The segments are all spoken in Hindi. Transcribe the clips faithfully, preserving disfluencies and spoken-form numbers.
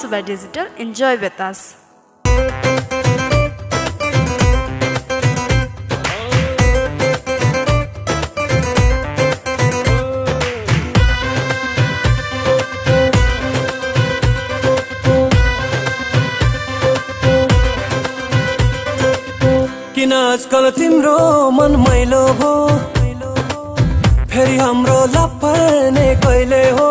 Suba Digital. Enjoy with us. किन आजकल तिम्रो मन मैलो हो, फेरि हाम्रो लपर्ने कहिले हो।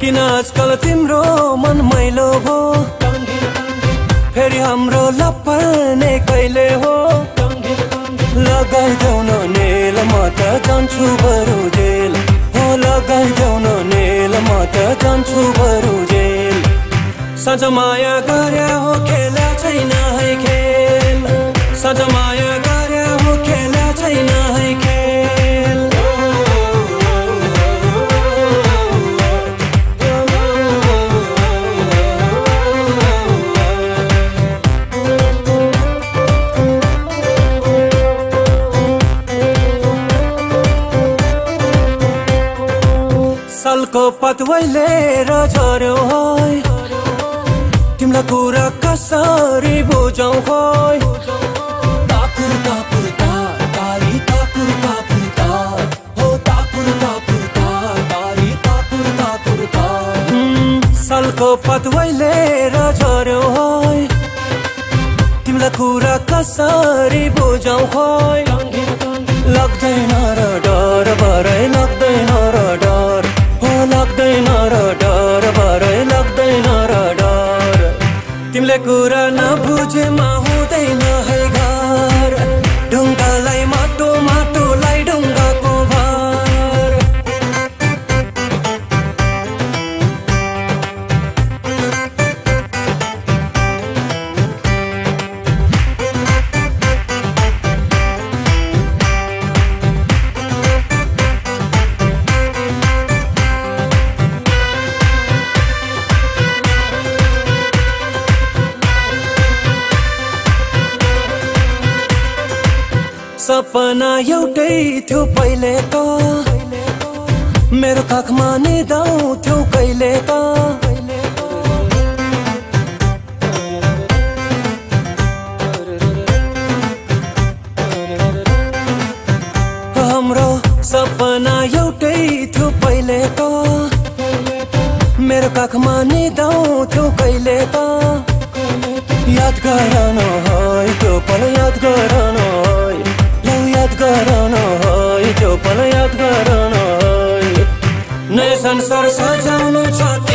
किन आजकल तिम्रो मन मैलो हो, फेरि हाम्रो लपर्ने कहिले हो। लगाइदेऊ न नेल, म त जान्छु बरु जेल। लगाइदेऊ न नेल, म त जान्छु बरु जेल। सज माया गरे हो, खेला छैन है खेल। सज माया गरे हो, खेला छैन है खेल। सालको पतवैले झर्यो है, तिमलाई कुरा कसरी बुझाऊ है। ताकुर ताकुर तार तारी ताकुर ताकुर तार हो, ताकुर ताकुर तार तारी ताकुर ताकुर तार। सालको पतवैले झर्यो है, तिमलाई कुरा कसरी बुझाऊ है। लाग्दैन र डर भरै, लाग्दैन र डर। लाग्दैन र डर भरै, लाग्दैन र डर। तिमीले कुरा नबुझेमा हुँदैन है घर। ढुङ्गालाई माटो, माटोलाई ढुङ्गाको भार। सपना एउटै थियो पहिले त, मेरो काखमा निदाउँथ्यौ कहिले त। हाम्रो सपना एउटै थियो पहिले त, मेरो काखमा निदाउँथ्यौ कहिले त। याद गरन है त्यो पल, याद गरन है। याद गरन है त्यो पल, याद गरन है। नयाँ संसार सजाउनु छ।